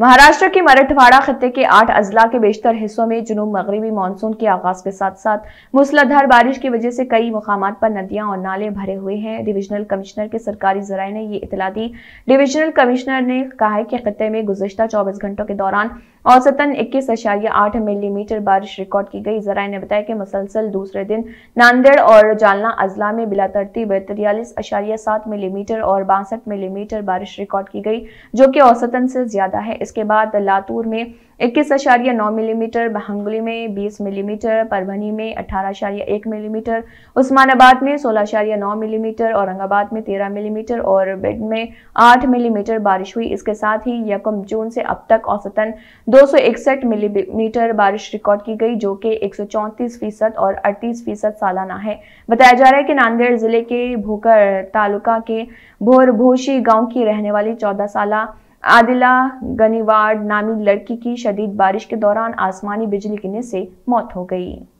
महाराष्ट्र के मराठवाड़ा खत्ते के 8 अजला के बेशतर हिस्सों में जुनूब मगरबी मानसून के आगाज के साथ साथ मूसलाधार बारिश की वजह से कई मकामात पर नदियां और नाले भरे हुए हैं। डिविजनल कमिश्नर के सरकारी जराये ने ये इतला दी। डिविजनल कमिश्नर ने कहा है कि खत्ते में गुज़श्ता 24 घंटों के दौरान औसतन 21.8 मिलीमीटर बारिश रिकॉर्ड की गई। जराये ने बताया कि मुसलसल दूसरे दिन नांदेड़ और जालना अजला में बिला तरतीब 43.7 मिलीमीटर और 62 मिलीमीटर बारिश रिकॉर्ड की गई, जो कि औसतन से ज्यादा है। इसके बाद लातूर में 21.9 मिलीमीटर, बहंगुली में 20 मिलीमीटर, परभनी में 18.1 मिलीमीटर, उस्मानाबाद में 16.9 मिलीमीटर, औरंगाबाद में 13 मिलीमीटर और बेड में 8 मिलीमीटर बारिश हुई। इसके साथ ही यकम जून से अब तक औसतन 261 मिलीमीटर बारिश रिकॉर्ड की गई, जो कि 134% और 38% सालाना है। बताया जा रहा है कि नांदेड़ जिले के भोकर तालुका के भोरभोशी गाँव की रहने वाली 14 साला आदिला गनीवाड नामी लड़की की शदीद बारिश के दौरान आसमानी बिजली गिरने से मौत हो गई।